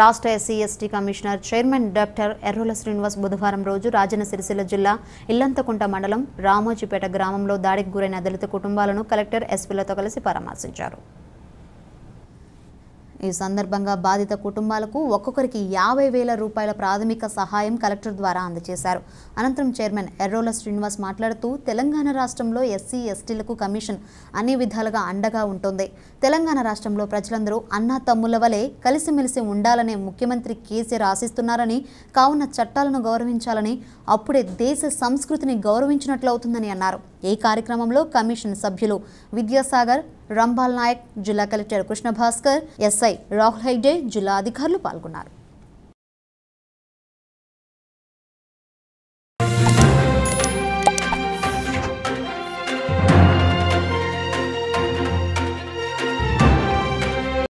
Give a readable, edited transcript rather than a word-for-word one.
రాష్ట్ర SC ST commissioner chairman doctor Errolla Srinivas బుధవారం రోజు రాజన్న సిరిసిల్ల జిల్లా ఇల్లంతకుంట మండలం రామోజీపేట గ్రామంలో దాడికి గురైన దళిత కుటుంబాలను కలెక్టర్ ఎస్పీలతో కలిసి పరామర్శించారు. ఈ సందర్భంగా బాధిత కుటుంబాలకు ఒక్కొక్కరికి 50,000 రూపాయల ప్రాథమిక సహాయం కలెక్టర్ ద్వారా అందజేశారు. అనంతరం చైర్మన్ ఎర్రోళ్ల శ్రీనివాస్ మాట్లాడుతూ, తెలంగాణ రాష్ట్రంలో ఎస్సీ ఎస్టీలకు కమిషన్ అన్ని విధాలుగా అండగా ఉంటుంది. తెలంగాణ రాష్ట్రంలో ప్రజలందరూ అన్నా తమ్ముల వలె కలిసిమెలిసి ఉండాలనే ముఖ్యమంత్రి కేసీఆర్ ఆశిస్తున్నారని, కావున చట్టాలను గౌరవించాలని, అప్పుడే దేశ సంస్కృతిని గౌరవించినట్లు అవుతుందని అన్నారు. ఈ కార్యక్రమంలో కమిషన్ సభ్యులు విద్యాసాగర్, రంభాల్ నాయక్, జిల్లా కలెక్టర్ కృష్ణ భాస్కర్, ఎస్ఐ రాహుల్ హైడే, జిల్లా అధికారులు పాల్గొన్నారు.